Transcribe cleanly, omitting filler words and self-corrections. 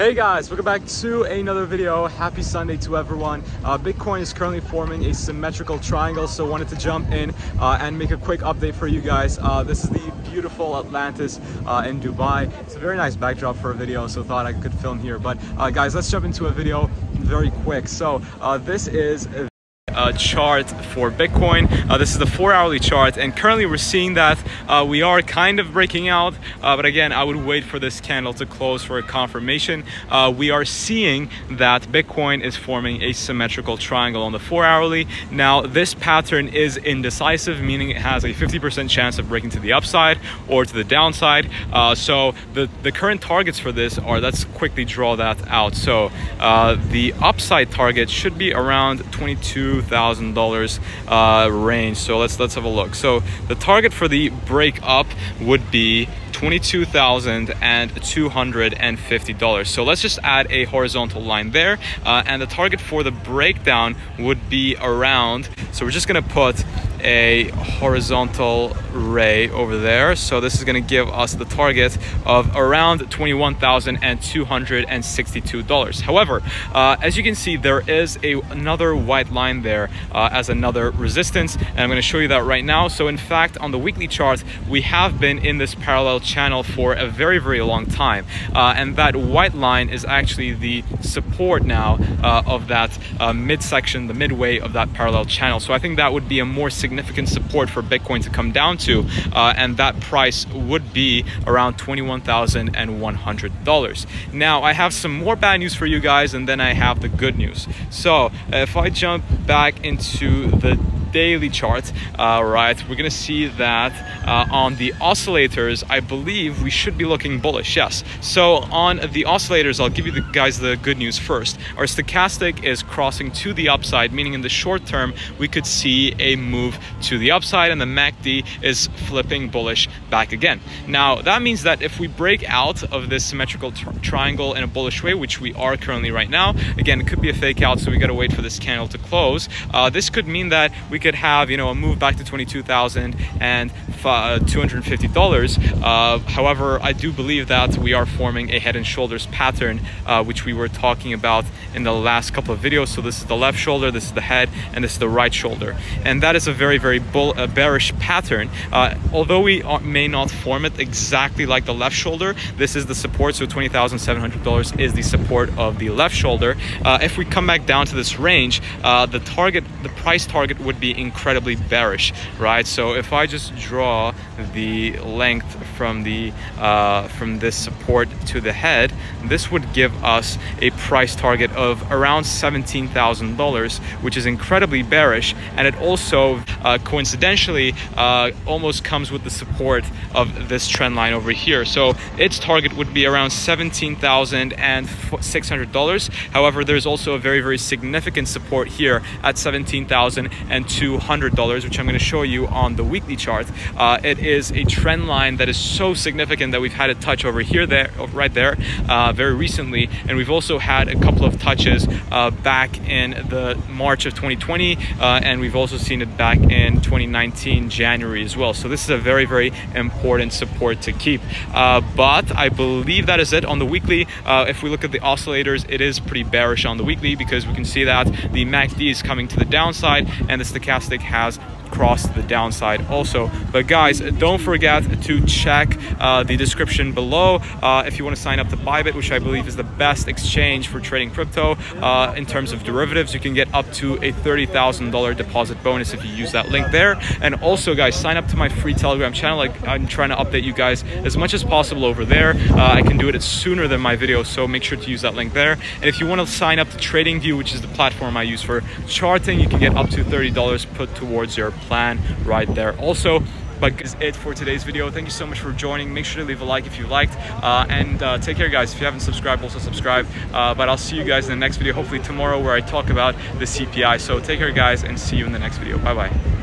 Hey guys, welcome back to another video. Happy Sunday to everyone. Bitcoin is currently forming a symmetrical triangle, so wanted to jump in and make a quick update for you guys. This is the beautiful Atlantis in Dubai. It's a very nice backdrop for a video, so thought I could film here. But guys, let's jump into a video very quick. So this is a chart for Bitcoin. This is the 4-hourly chart, and currently we're seeing that we are kind of breaking out, but again I would wait for this candle to close for a confirmation. We are seeing that Bitcoin is forming a symmetrical triangle on the 4-hourly. Now this pattern is indecisive, meaning it has a 50% chance of breaking to the upside or to the downside. So the current targets for this are, let's quickly draw that out. So the upside target should be around $22,000 range. So let's have a look. So the target for the break up would be $22,250. So let's just add a horizontal line there, and the target for the breakdown would be around, so we're just gonna put a horizontal ray over there. So this is going to give us the target of around $21,262. However, as you can see, there is another white line there as another resistance, and I'm going to show you that right now. So in fact, on the weekly chart, we have been in this parallel channel for a very long time, and that white line is actually the support now of that midsection, the midway of that parallel channel. So I think that would be a more significant support for Bitcoin to come down to, and that price would be around $21,100. Now I have some more bad news for you guys, and then I have the good news. So if I jump back into the daily chart, right, we're gonna see that on the oscillators, I believe we should be looking bullish. Yes, so on the oscillators, I'll give you guys the good news first. Our stochastic is crossing to the upside, meaning in the short term we could see a move to the upside, and the MACD is flipping bullish back again. Now that means that if we break out of this symmetrical triangle in a bullish way, which we are currently right now, again it could be a fake out, so we gotta wait for this candle to close. This could mean that we could have, you know, a move back to $22,250. However, I do believe that we are forming a head and shoulders pattern, which we were talking about in the last couple of videos. So this is the left shoulder, this is the head, and this is the right shoulder, and that is a very bearish pattern. Although we may not form it exactly like the left shoulder, this is the support. So $20,700 is the support of the left shoulder. If we come back down to this range, the price target would be incredibly bearish, right? So if I just draw the length from the from this support to the head, this would give us a price target of around $17,000, which is incredibly bearish, and it also coincidentally almost comes with the support of this trend line over here. So its target would be around $17,600. However, there's also a very significant support here at $17,200, which I'm going to show you on the weekly chart. It is a trend line that is so significant that we've had a touch over here, right there, very recently, and we've also had a couple of touches back in the March of 2020, and we've also seen it back in 2019 January as well. So this is a very important support to keep. But I believe that is it on the weekly. If we look at the oscillators, it is pretty bearish on the weekly because we can see that the MACD is coming to the downside, and the stochastic has cross to the downside also. But guys, don't forget to check the description below if you want to sign up to Bybit, which I believe is the best exchange for trading crypto in terms of derivatives. You can get up to a $30,000 deposit bonus if you use that link there. And also guys, sign up to my free Telegram channel. Like, I'm trying to update you guys as much as possible over there. I can do it sooner than my video, so make sure to use that link there. And if you want to sign up to TradingView, which is the platform I use for charting, you can get up to $30 put towards your plan right there also. But that's it for today's video. Thank you so much for joining. Make sure to leave a like if you liked, and take care guys. If you haven't subscribed, also subscribe, but I'll see you guys in the next video, hopefully tomorrow, where I talk about the CPI. So take care guys, and see you in the next video. Bye bye.